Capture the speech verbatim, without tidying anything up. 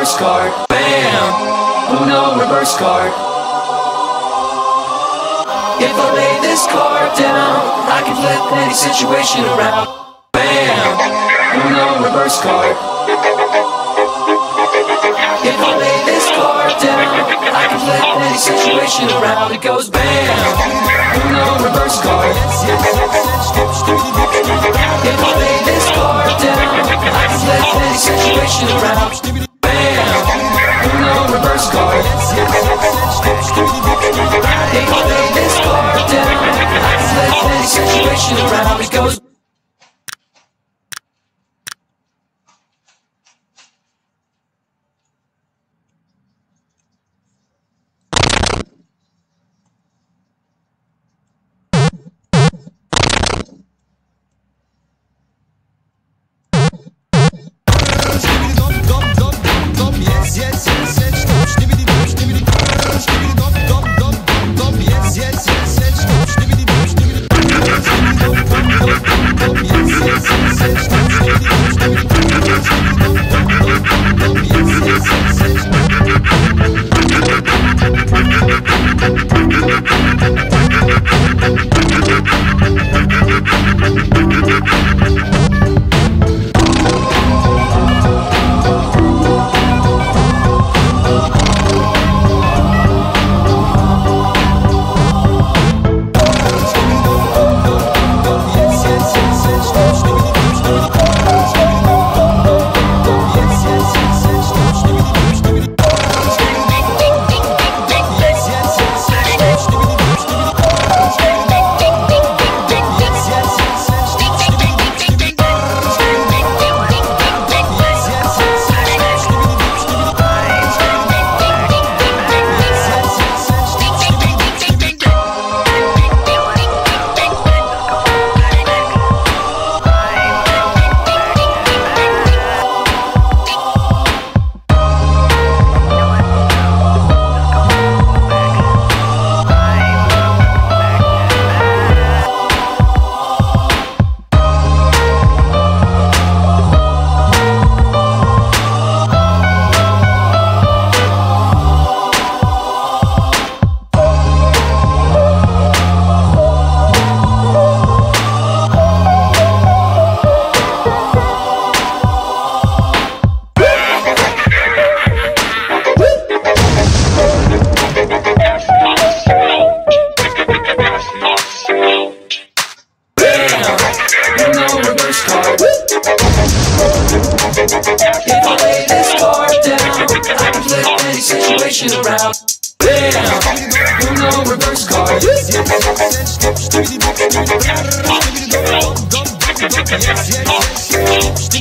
reverse card, bam! Oh no, reverse card. If I lay this card down, I can flip any situation around, bam! Oh no, reverse card. If I lay this card down, I can flip any situation around, it goes bam! Oh no, reverse card. If I lay this card down, I can flip any situation around, bam! Oh no, reverse card. If I lay this card down, I can flip any situation around, it goes. Yes, yes, yes, yes.